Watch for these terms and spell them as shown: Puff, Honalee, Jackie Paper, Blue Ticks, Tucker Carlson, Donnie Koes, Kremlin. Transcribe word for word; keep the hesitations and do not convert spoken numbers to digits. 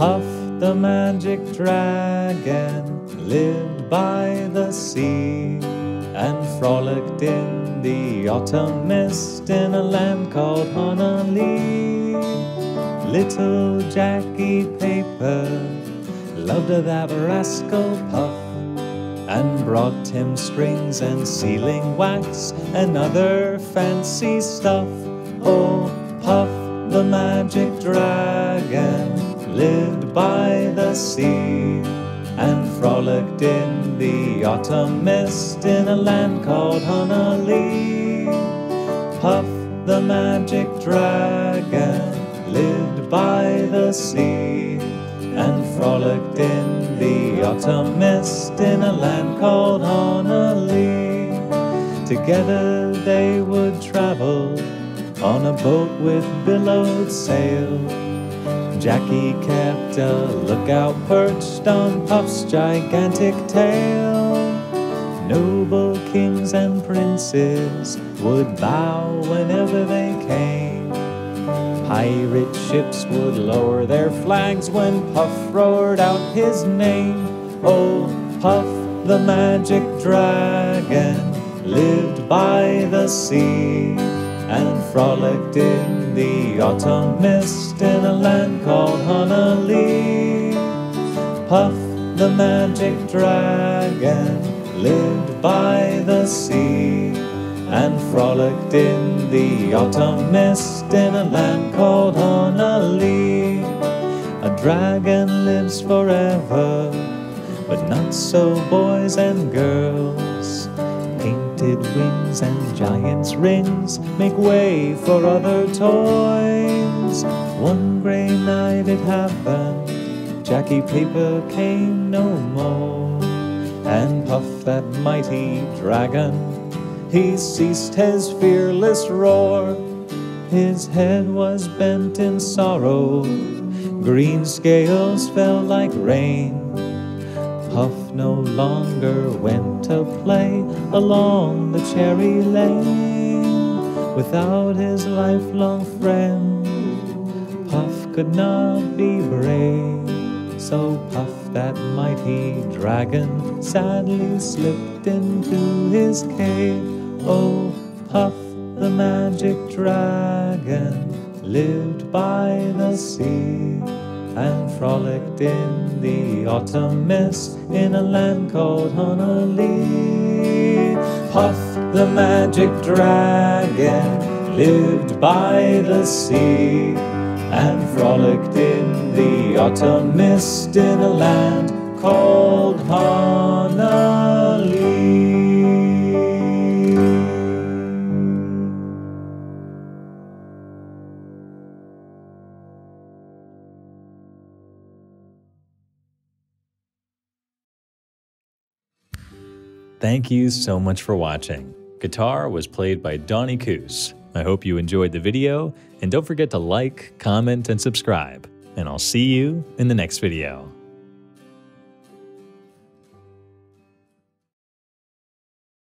Puff the magic dragon lived by the sea and frolicked in the autumn mist in a land called Honalee. Little Jackie Paper loved that rascal Puff and brought him strings and sealing wax and other fancy stuff. Oh, Puff the magic dragon lived by the sea and frolicked in the autumn mist in a land called Honalee. Puff the magic dragon lived by the sea and frolicked in the autumn mist in a land called Honalee. Together they would travel on a boat with billowed sail. Jackie kept a lookout perched on Puff's gigantic tail. Noble kings and princes would bow whenever they came. Pirate ships would lower their flags when Puff roared out his name. Oh, Puff the magic dragon lived by the sea and frolicked in the autumn mist in a land called Honalee. Puff the magic dragon lived by the sea and frolicked in the autumn mist in a land called Honalee. A dragon lives forever, but not so boys and girls. Painted wings and giant's rings make way for other toys. One gray night it happened, Jackie Paper came no more, and Puff that mighty dragon, he ceased his fearless roar. His head was bent in sorrow, green scales fell like rain. Puff no longer went to play along the cherry lane. Without his lifelong friend, Puff could not be brave. So Puff that mighty dragon sadly slipped into his cave. Oh, Puff the magic dragon lived by the sea and frolicked in the autumn mist in a land called Honalee. Puff the magic dragon lived by the sea and frolicked in the autumn mist in a land called Honalee. Thank you so much for watching. Guitar was played by Donnie Koes. I hope you enjoyed the video, and don't forget to like, comment, and subscribe. And I'll see you in the next video.